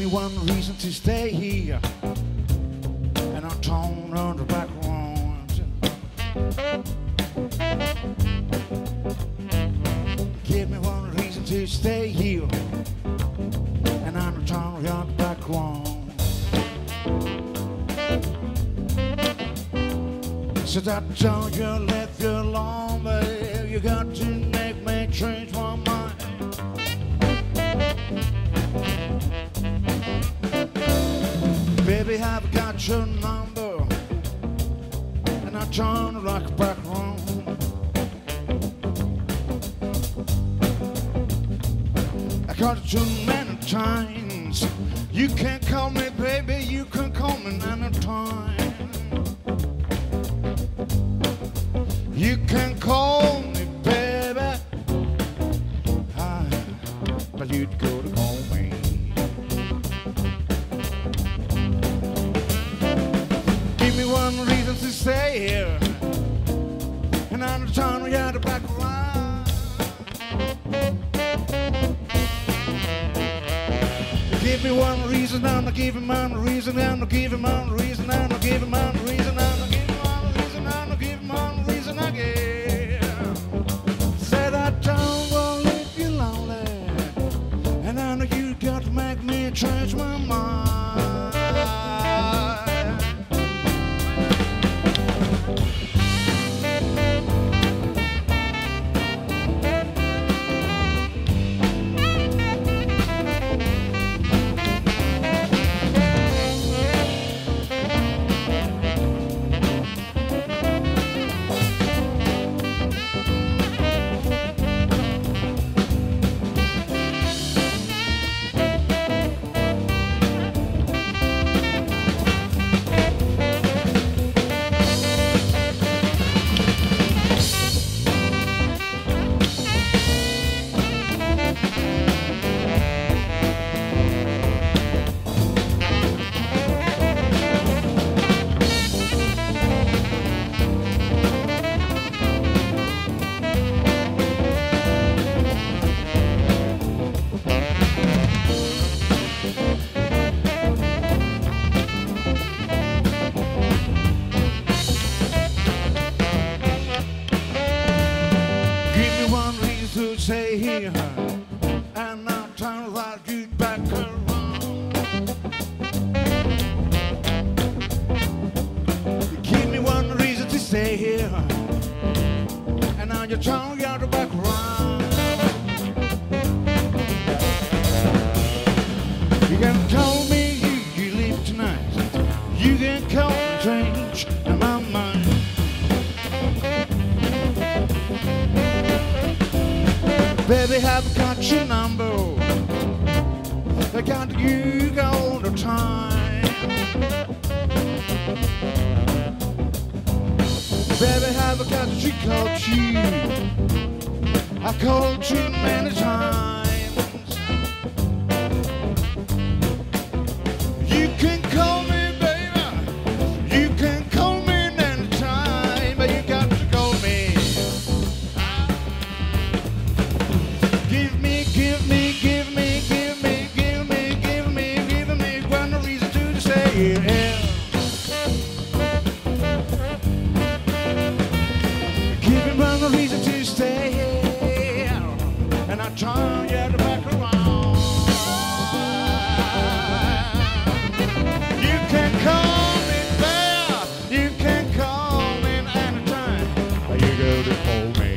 me one reason to stay here, and I turn on the back road. Give me one reason to stay here, and I turn on the back road. So that don't you let you alone, babe. You got to make me change my mind. Baby, I've got your number, and I turn like back room. I called you too many times. You can't call me, baby, you can call me anytime. You can call me, baby, but you'd go to call me. One reason to stay here, and I'm the time we got the back line. Give me one reason, I'm not giving one reason, I'm not giving one reason, I'm not giving one reason, I'm not giving one reason, I'm not giving one reason again. Said I don't want to leave you lonely, and I know you got to make me change my mind. Stay here, and I'll turn right you back around. You give me one reason to stay here, and now you turn you out the back around. You can call me, you leave tonight. You can call me change in my mind. Baby, I've got your number, I got you all the time. Baby, I've got you, called you, I called you many times. You can call me, baby, you can call me anytime, but you got to call me. Turn you back around. You can call me there, you can call me anytime, but you go to hold me.